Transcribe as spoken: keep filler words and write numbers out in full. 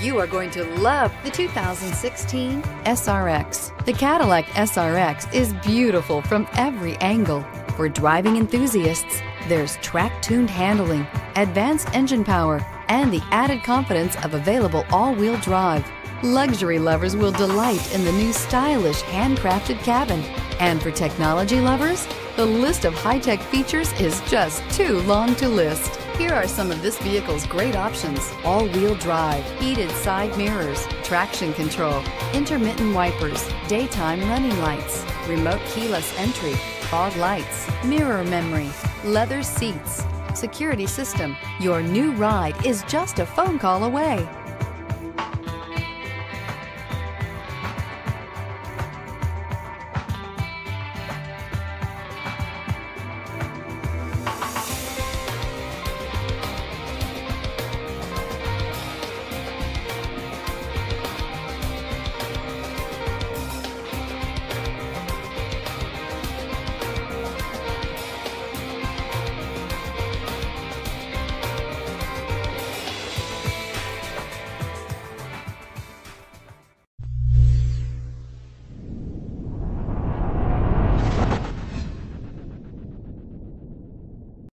You are going to love the two thousand sixteen S R X. The Cadillac S R X is beautiful from every angle. For driving enthusiasts, there's track-tuned handling, advanced engine power, and the added confidence of available all-wheel drive. Luxury lovers will delight in the new stylish handcrafted cabin. And for technology lovers, the list of high-tech features is just too long to list. Here are some of this vehicle's great options: all-wheel drive, heated side mirrors, traction control, intermittent wipers, daytime running lights, remote keyless entry, fog lights, mirror memory, leather seats, security system. Your new ride is just a phone call away.